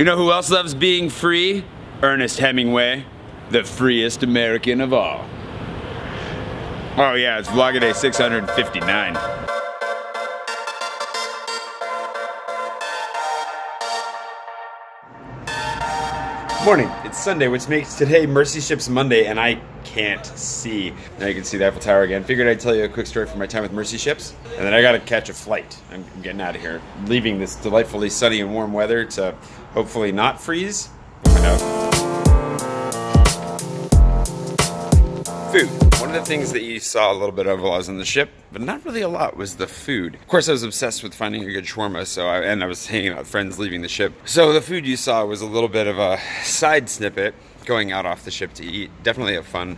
You know who else loves being free? Ernest Hemingway, the freest American of all. Oh yeah, it's Vlogaday 659. Morning, it's Sunday, which makes today Mercy Ships Monday, and I can't see. Now you can see the Eiffel Tower again. Figured I'd tell you a quick story from my time with Mercy Ships, and then I gotta catch a flight. I'm getting out of here. Leaving this delightfully sunny and warm weather to hopefully not freeze. We'll find out. Food. One of the things that you saw a little bit of while I was on the ship, but not really a lot, was the food. Of course, I was obsessed with finding a good shawarma, and I was hanging out with friends leaving the ship. So the food you saw was a little bit of a side snippet going out off the ship to eat. Definitely a fun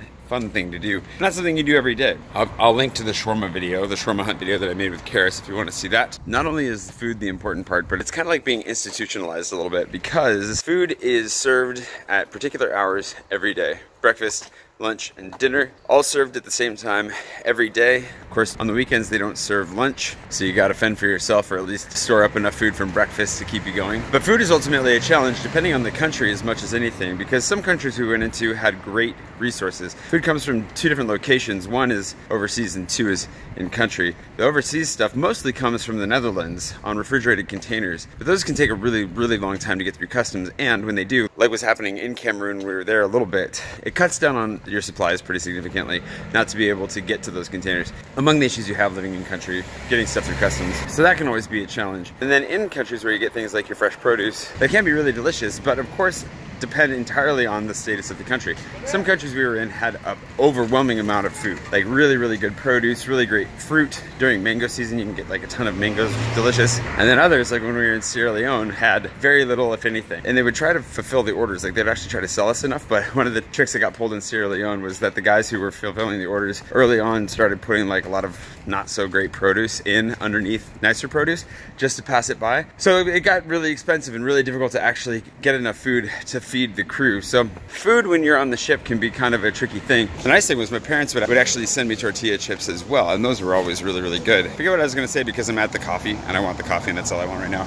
thing to do. Not something you do every day. I'll link to the shawarma video, the shawarma hunt video that I made with Karis if you want to see that. Not only is food the important part, but it's kind of like being institutionalized a little bit because food is served at particular hours every day. Breakfast, lunch, and dinner, all served at the same time every day. Of course, on the weekends they don't serve lunch, so you gotta fend for yourself or at least store up enough food from breakfast to keep you going. But food is ultimately a challenge depending on the country as much as anything, because some countries we went into had great resources. Food comes from two different locations. One is overseas and two is in country. The overseas stuff mostly comes from the Netherlands on refrigerated containers, but those can take a really, really long time to get through customs, and when they do, like what's happening in Cameroon, we were there a little bit, it cuts down on your supplies pretty significantly not to be able to get to those containers. Among the issues you have living in country, getting stuff through customs, so that can always be a challenge. And then in countries where you get things like your fresh produce, that can be really delicious, but of course depend entirely on the status of the country. Some countries we were in had an overwhelming amount of food, like really, really good produce, really great fruit. During mango season, you can get like a ton of mangoes, delicious. And then others, like when we were in Sierra Leone, had very little, if anything. And they would try to fulfill the orders, like they'd actually try to sell us enough, but one of the tricks that got pulled in Sierra Leone was that the guys who were fulfilling the orders early on started putting like a lot of not so great produce in underneath nicer produce, just to pass it by. So it got really expensive and really difficult to actually get enough food to feed the crew. So food when you're on the ship can be kind of a tricky thing. The nice thing was my parents would actually send me tortilla chips as well, and those were always really, really good. I forget what I was gonna say because I'm at the coffee and I want the coffee and that's all I want right now.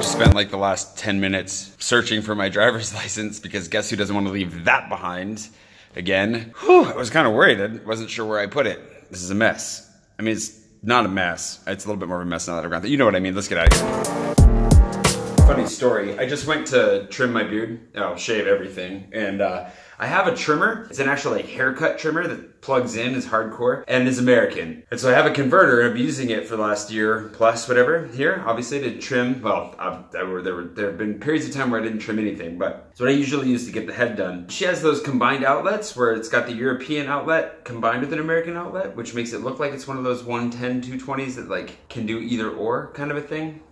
Spent like the last 10 minutes searching for my driver's license because guess who doesn't want to leave that behind? Again, whew, I was kind of worried. I wasn't sure where I put it. This is a mess. I mean, it's not a mess. It's a little bit more of a mess now that I've got that. You know what I mean. Let's get out of here. Funny story. I just went to trim my beard. I'll shave everything. And I have a trimmer. It's an actual like haircut trimmer that plugs in, is hardcore, and is American. And so I have a converter. I've been using it for the last year plus whatever here, obviously, to trim. Well, there have been periods of time where I didn't trim anything, but it's what I usually use to get the head done. She has those combined outlets where it's got the European outlet combined with an American outlet, which makes it look like it's one of those 110, 220s that like can do either or kind of a thing.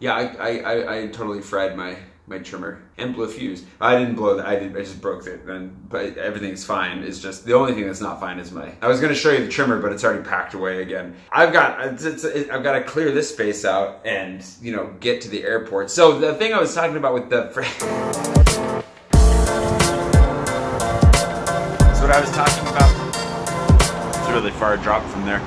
Yeah, I totally fried my trimmer and blow fuse. I didn't blow that. I just broke it. But everything's fine. It's just the only thing that's not fine is my. I was going to show you the trimmer, but it's already packed away again. I've got to clear this space out and you know get to the airport. So the thing I was talking about with the. It's a really far drop from there.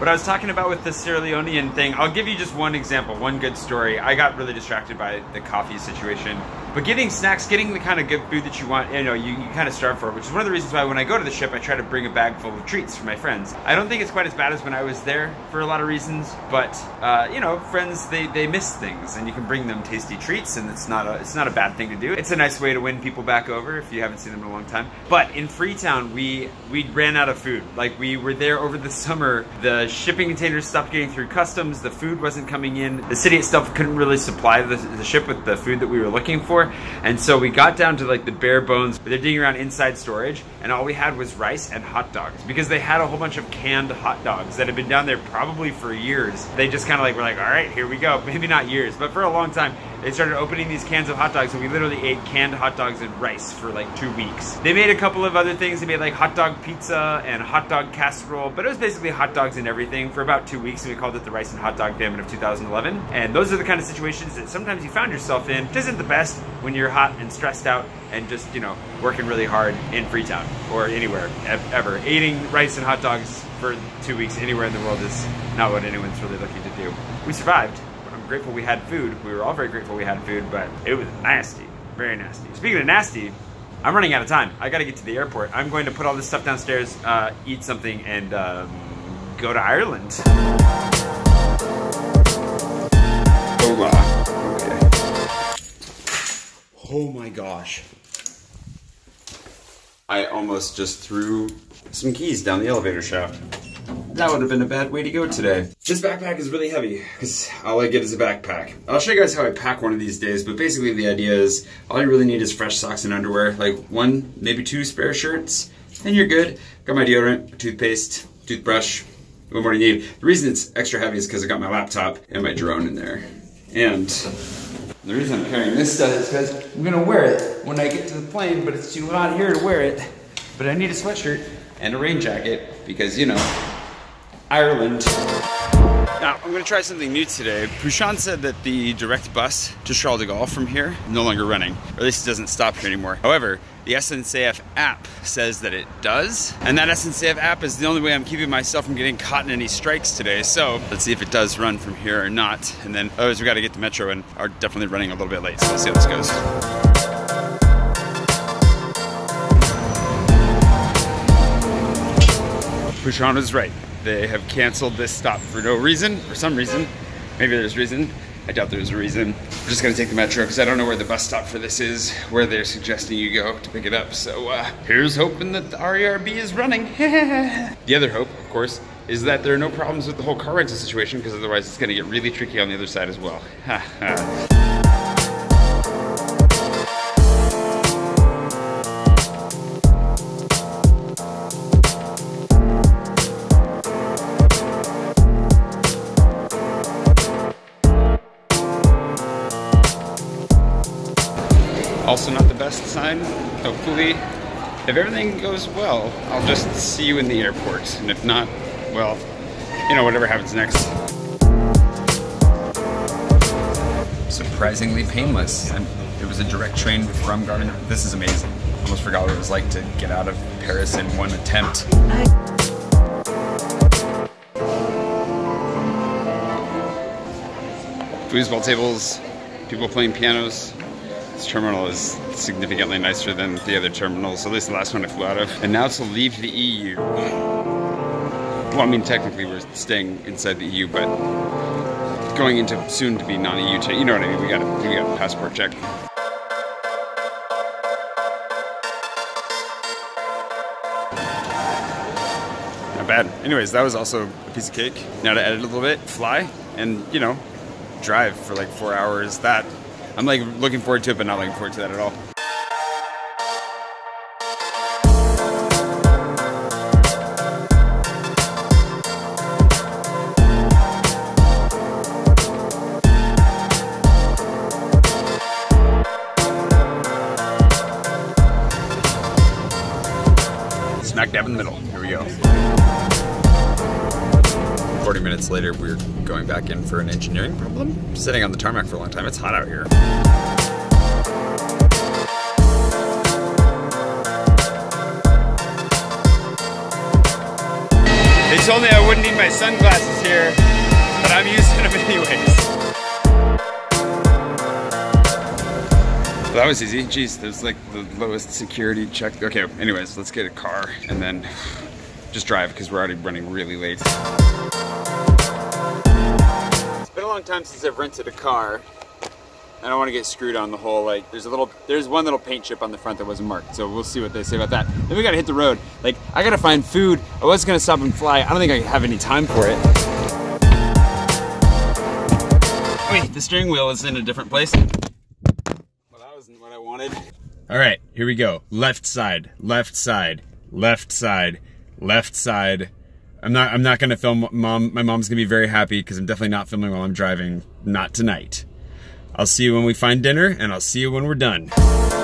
What I was talking about with the Sierra Leonean thing, I'll give you just one example, one good story. I got really distracted by the coffee situation. But getting snacks, getting the kind of good food that you want, you know, you kind of starve for it, which is one of the reasons why when I go to the ship, I try to bring a bag full of treats for my friends. I don't think it's quite as bad as when I was there for a lot of reasons, but you know, friends, they miss things and you can bring them tasty treats and it's not a bad thing to do. It's a nice way to win people back over if you haven't seen them in a long time. But in Freetown, we ran out of food. Like we were there over the summer, the shipping containers stopped getting through customs, the food wasn't coming in, the city itself couldn't really supply the ship with the food that we were looking for. And so we got down to like the bare bones, but they're digging around inside storage and all we had was rice and hot dogs because they had a whole bunch of canned hot dogs that had been down there probably for years. They just kind of like, were like, all right, here we go. Maybe not years, but for a long time. They started opening these cans of hot dogs, and we literally ate canned hot dogs and rice for like 2 weeks. They made a couple of other things. They made like hot dog pizza and hot dog casserole, but it was basically hot dogs and everything for about 2 weeks, and we called it the rice and hot dog famine of 2011. And those are the kind of situations that sometimes you found yourself in, which isn't the best when you're hot and stressed out and just, you know, working really hard in Freetown or anywhere ever. Eating rice and hot dogs for 2 weeks anywhere in the world is not what anyone's really looking to do. We survived. Grateful we had food. We were all very grateful we had food, but it was nasty, very nasty. Speaking of nasty, I'm running out of time. I gotta get to the airport. I'm going to put all this stuff downstairs, eat something, and go to Ireland. Hola. Okay. Oh my gosh. I almost just threw some keys down the elevator shaft. That would have been a bad way to go today. This backpack is really heavy because all I get is a backpack. I'll show you guys how I pack one of these days, but basically the idea is all you really need is fresh socks and underwear, like one, maybe two spare shirts, and you're good. Got my deodorant, toothpaste, toothbrush, what more do you need? The reason it's extra heavy is because I got my laptop and my drone in there. And the reason I'm carrying this stuff is because I'm gonna wear it when I get to the plane, but it's too hot here to wear it. But I need a sweatshirt and a rain jacket because, you know, Ireland. Now, I'm gonna try something new today. Prushan said that the direct bus to Charles de Gaulle from here is no longer running, or at least it doesn't stop here anymore. However, the SNCF app says that it does, and that SNCF app is the only way I'm keeping myself from getting caught in any strikes today, so let's see if it does run from here or not. And then, oh, we gotta get the metro and are definitely running a little bit late, so let's see how this goes. Prushan was right. They have canceled this stop for no reason, for some reason. Maybe there's a reason. I doubt there's a reason. I'm just gonna take the metro because I don't know where the bus stop for this is, where they're suggesting you go to pick it up. So here's hoping that the RERB is running. The other hope, of course, is that there are no problems with the whole car rental situation because otherwise it's gonna get really tricky on the other side as well. Also not the best sign. Hopefully, if everything goes well, I'll just see you in the airport. And if not, well, you know, whatever happens next. Surprisingly painless. And it was a direct train from Gardner. This is amazing. Almost forgot what it was like to get out of Paris in one attempt. Foosball tables, people playing pianos. This terminal is significantly nicer than the other terminals, at least the last one I flew out of. And now to leave the EU. Well, I mean, technically we're staying inside the EU, but going into soon to be non-EU, you know what I mean? We got a passport check. Not bad. Anyways, that was also a piece of cake. Now to edit a little bit, fly, and, you know, drive for like 4 hours. That I'm like looking forward to it, but not looking forward to that at all. Smack dab in the middle. Here we go. 40 minutes later, we're going back in for an engineering problem. Sitting on the tarmac for a long time. It's hot out here. They told me I wouldn't need my sunglasses here, but I'm using them anyways. Well, that was easy. Jeez, there's like the lowest security check. Okay, anyways, let's get a car and then just drive because we're already running really late. Long time since I've rented a car. I don't want to get screwed on the whole, like, there's one little paint chip on the front that wasn't marked, so we'll see what they say about that. Then we gotta hit the road. Like, I gotta find food. I was gonna stop and fly. I don't think I have any time for it. Wait, the steering wheel is in a different place. Well, that wasn't what I wanted. All right, here we go. Left side, left side, left side, left side. I'm not gonna film. Mom, my mom's gonna be very happy because I'm definitely not filming while I'm driving. Not tonight. I'll see you when we find dinner, and I'll see you when we're done.